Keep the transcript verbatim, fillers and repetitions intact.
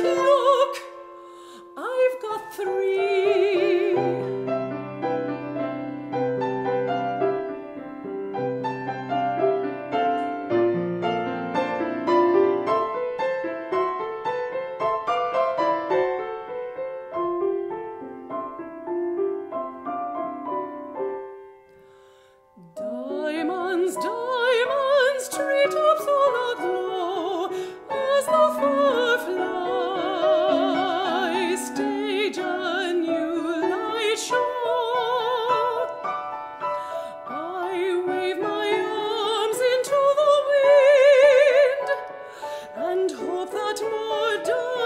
Look, I've got three. Diamonds, diamonds, treetops all aglow as the fireflies stage a new light show. I wave my arms into the wind and hope that more dawn.